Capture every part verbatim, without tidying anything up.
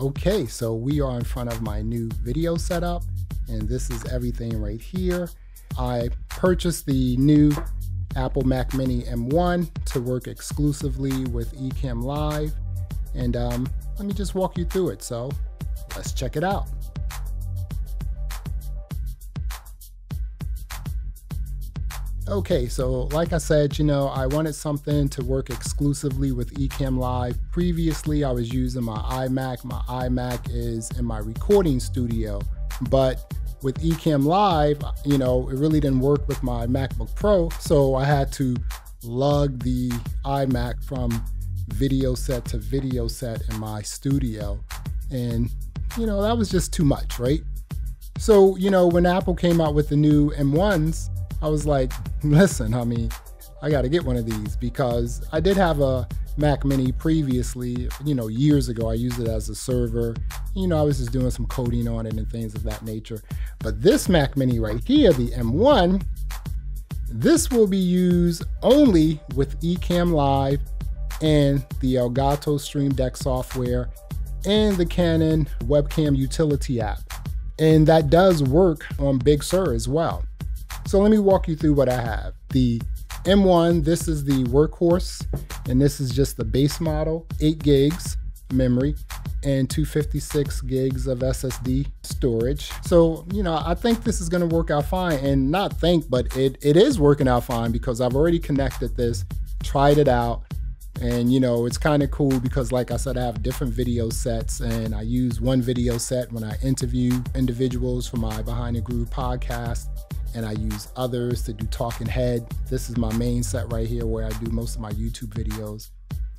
Okay, so we are in front of my new video setup, and this is everything right here. I purchased the new Apple Mac Mini M one to work exclusively with Ecamm Live, and um, let me just walk you through it, so let's check it out. Okay, so like I said, you know, I wanted something to work exclusively with Ecamm Live. Previously, I was using my iMac. My iMac is in my recording studio, but with Ecamm Live, you know, it really didn't work with my MacBook Pro, so I had to lug the iMac from video set to video set in my studio, and, you know, that was just too much, right? So, you know, when Apple came out with the new M ones, I was like, listen, I mean, I got to get one of these, because I did have a Mac Mini previously, you know, years ago. I used it as a server. You know, I was just doing some coding on it and things of that nature. But this Mac Mini right here, the M one, this will be used only with Ecamm Live and the Elgato Stream Deck software and the Canon webcam utility app. And that does work on Big Sur as well. So let me walk you through what I have. The M one, this is the workhorse, and this is just the base model, eight gigs memory and two hundred fifty-six gigs of S S D storage. So, you know, I think this is gonna work out fine, and not think, but it, it is working out fine, because I've already connected this, tried it out, and you know, it's kind of cool because like I said, I have different video sets, and I use one video set when I interview individuals for my Behind the Groove podcast, and I use others to do talking head. This is my main set right here where I do most of my YouTube videos.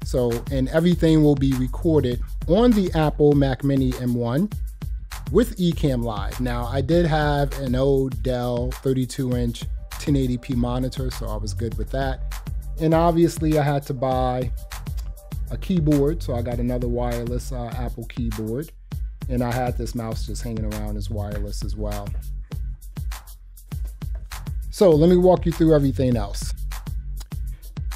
So, and everything will be recorded on the Apple Mac Mini M one with Ecamm Live. Now, I did have an old Dell thirty-two inch ten eighty p monitor, so I was good with that. And obviously I had to buy a keyboard, so I got another wireless uh, Apple keyboard. And I had this mouse just hanging around as wireless as well. So let me walk you through everything else.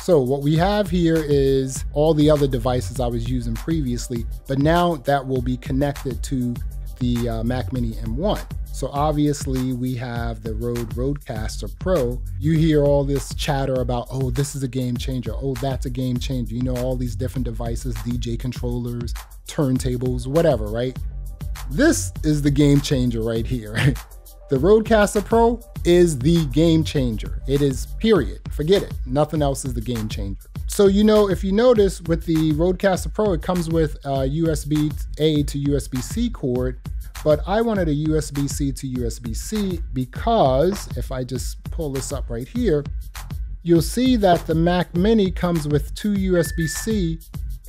So what we have here is all the other devices I was using previously, but now that will be connected to the uh, Mac Mini M one. So obviously we have the Rode Rodecaster Pro. You hear all this chatter about, oh, this is a game changer. Oh, that's a game changer. You know, all these different devices, D J controllers, turntables, whatever, right? This is the game changer right here. The Rodecaster Pro is the game changer. It is, period. Forget it. Nothing else is the game changer. So, you know, if you notice with the Rodecaster Pro, it comes with a U S B A to U S B C cord, but I wanted a U S B C to U S B C because if I just pull this up right here, you'll see that the Mac Mini comes with two U S B C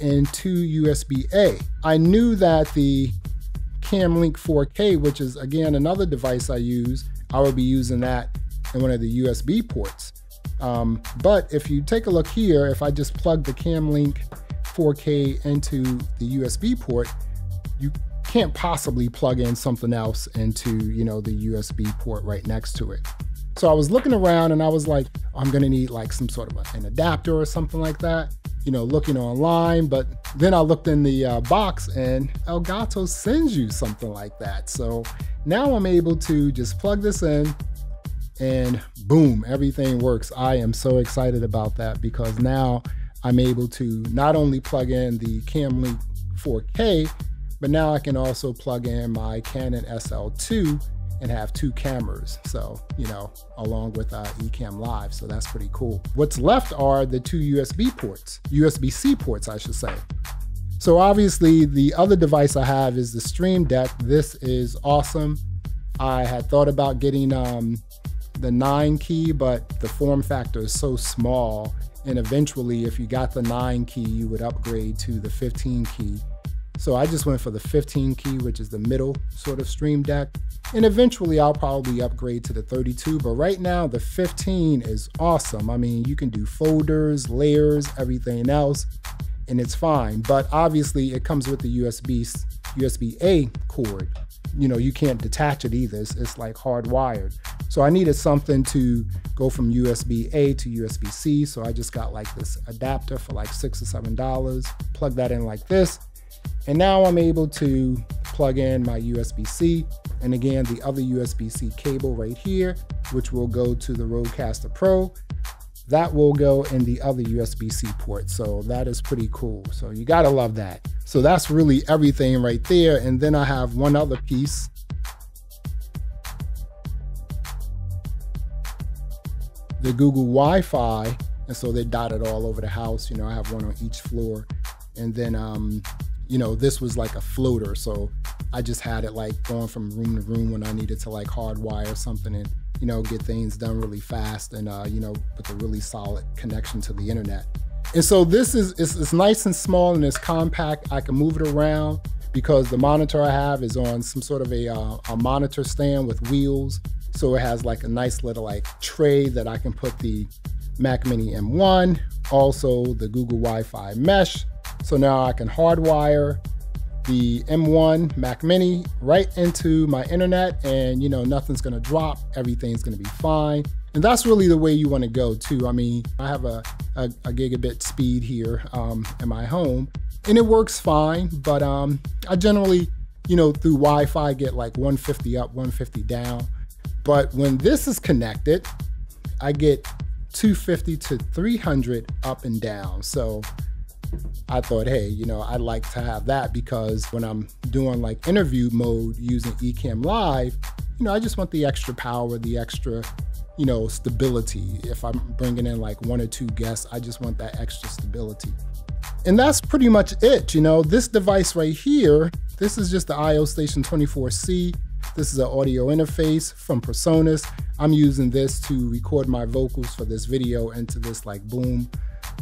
and two U S B A. I knew that the Cam Link four K, which is again another device I use, I will be using that in one of the U S B ports. Um, but if you take a look here, if I just plug the Cam Link four K into the U S B port, you can't possibly plug in something else into, you know, the U S B port right next to it. So I was looking around and I was like, I'm gonna need like some sort of an adapter or something like that, you know, looking online. But then I looked in the uh, box and Elgato sends you something like that. So now I'm able to just plug this in and boom, everything works. I am so excited about that because now I'm able to not only plug in the Cam Link four K, but now I can also plug in my Canon S L two and have two cameras, so, you know, along with uh, Ecamm Live, so that's pretty cool. What's left are the two U S B ports, U S B C ports, I should say. So obviously the other device I have is the Stream Deck. This is awesome. I had thought about getting um, the nine key, but the form factor is so small, and eventually if you got the nine key, you would upgrade to the fifteen key. So I just went for the fifteen key, which is the middle sort of Stream Deck. And eventually I'll probably upgrade to the thirty-two, but right now the fifteen is awesome. I mean, you can do folders, layers, everything else, and it's fine. But obviously it comes with the U S B, U S B A cord. You know, you can't detach it either. It's, it's like hardwired. So I needed something to go from U S B A to U S B C. So I just got like this adapter for like six or seven dollars, plug that in like this. And now I'm able to plug in my U S B C, and again, the other U S B C cable right here, which will go to the Rodecaster Pro, that will go in the other U S B C port. So that is pretty cool. So you gotta love that. So that's really everything right there. And then I have one other piece. The Google Wi-Fi, and so they're dotted all over the house. You know, I have one on each floor. And then, um, you know, this was like a floater. So I just had it like going from room to room when I needed to like hardwire something and, you know, get things done really fast and, uh, you know, with a really solid connection to the internet. And so this is, it's, it's nice and small and it's compact. I can move it around because the monitor I have is on some sort of a, uh, a monitor stand with wheels. So it has like a nice little like tray that I can put the Mac Mini M one, also the Google Wi-Fi mesh. So now I can hardwire the M one Mac Mini right into my internet, and you know, nothing's gonna drop, everything's gonna be fine. And that's really the way you wanna go too. I mean, I have a, a, a gigabit speed here um, in my home, and it works fine, but um, I generally, you know, through Wi-Fi get like one fifty up, one fifty down. But when this is connected, I get two fifty to three hundred up and down. So I thought, hey, you know, I'd like to have that because when I'm doing like interview mode using Ecamm Live, you know, I just want the extra power, the extra, you know, stability. If I'm bringing in like one or two guests, I just want that extra stability. And that's pretty much it. You know, this device right here, this is just the I O Station twenty-four C. This is an audio interface from PreSonus. I'm using this to record my vocals for this video into this like boom,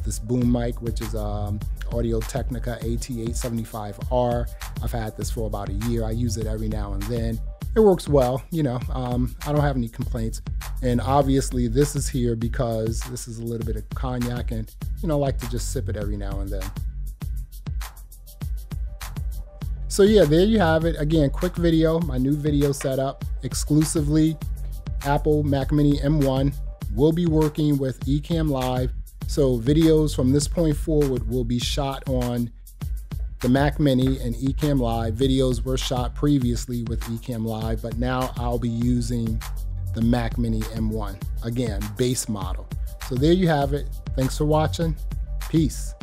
this boom mic, which is um, Audio Technica A T eight seventy-five R. I've had this for about a year. I use it every now and then. It works well, you know, um, I don't have any complaints. And obviously this is here because this is a little bit of cognac and, you know, I like to just sip it every now and then. So yeah, there you have it. Again, quick video, my new video setup, exclusively Apple Mac Mini M one. We'll be working with Ecamm Live. So videos from this point forward will be shot on the Mac Mini and Ecamm Live. Videos were shot previously with Ecamm Live, but now I'll be using the Mac Mini M one. Again, base model. So there you have it. Thanks for watching. Peace.